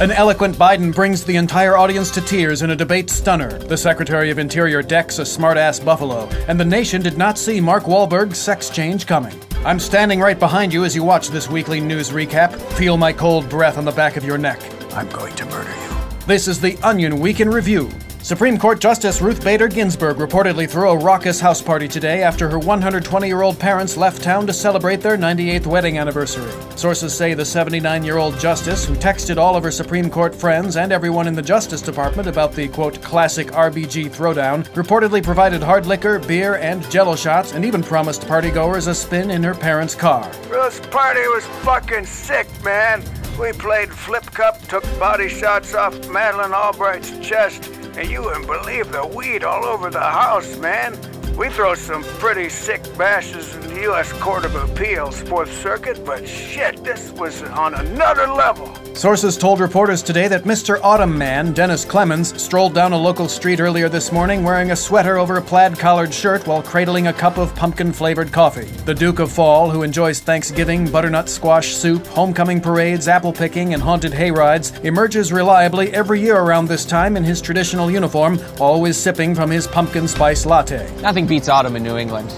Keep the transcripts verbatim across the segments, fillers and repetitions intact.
An eloquent Biden brings the entire audience to tears in a debate stunner. The Secretary of Interior decks a smart-ass buffalo, and the nation did not see Mark Wahlberg's sex change coming. I'm standing right behind you as you watch this weekly news recap. Feel my cold breath on the back of your neck. I'm going to murder you. This is The Onion Week in Review. Supreme Court Justice Ruth Bader Ginsburg reportedly threw a raucous house party today after her one hundred twenty-year-old parents left town to celebrate their ninety-eighth wedding anniversary. Sources say the seventy-nine-year-old justice, who texted all of her Supreme Court friends and everyone in the Justice Department about the, quote, classic R B G throwdown, reportedly provided hard liquor, beer, and jello shots, and even promised partygoers a spin in her parents' car. Ruth's party was fucking sick, man. We played flip cup, took body shots off Madeleine Albright's chest, and you wouldn't believe the weed all over the house, man. We throw some pretty sick bashes in the U S Court of Appeals, Fourth Circuit, but shit, this was on another level. Sources told reporters today that Mister Autumn Man, Dennis Clemens, strolled down a local street earlier this morning wearing a sweater over a plaid-collared shirt while cradling a cup of pumpkin-flavored coffee. The Duke of Fall, who enjoys Thanksgiving, butternut squash soup, homecoming parades, apple picking, and haunted hayrides, emerges reliably every year around this time in his traditional uniform, always sipping from his pumpkin spice latte. Nothing beats autumn in New England.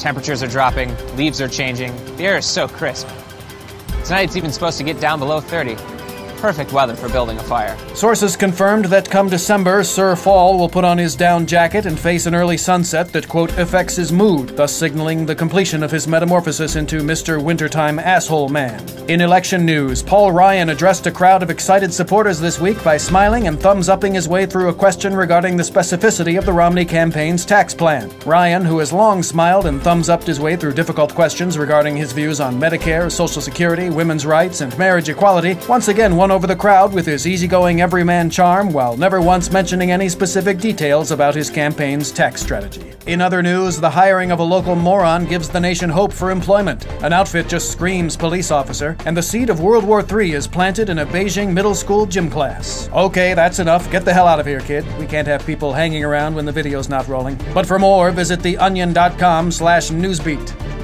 Temperatures are dropping, leaves are changing, the air is so crisp. Tonight it's even supposed to get down below thirty. Perfect weather for building a fire. Sources confirmed that come December, Sir Fall will put on his down jacket and face an early sunset that, quote, affects his mood, thus signaling the completion of his metamorphosis into Mister Wintertime Asshole Man. In election news, Paul Ryan addressed a crowd of excited supporters this week by smiling and thumbs-upping his way through a question regarding the specificity of the Romney campaign's tax plan. Ryan, who has long smiled and thumbs-upped his way through difficult questions regarding his views on Medicare, Social Security, women's rights, and marriage equality, once again won over the crowd with his easygoing everyman charm while never once mentioning any specific details about his campaign's tax strategy. In other news, the hiring of a local moron gives the nation hope for employment. An outfit just screams police officer, and the seed of World War Three is planted in a Beijing middle school gym class. Okay, that's enough. Get the hell out of here, kid. We can't have people hanging around when the video's not rolling. But for more, visit the onion dot com slash newsbeat.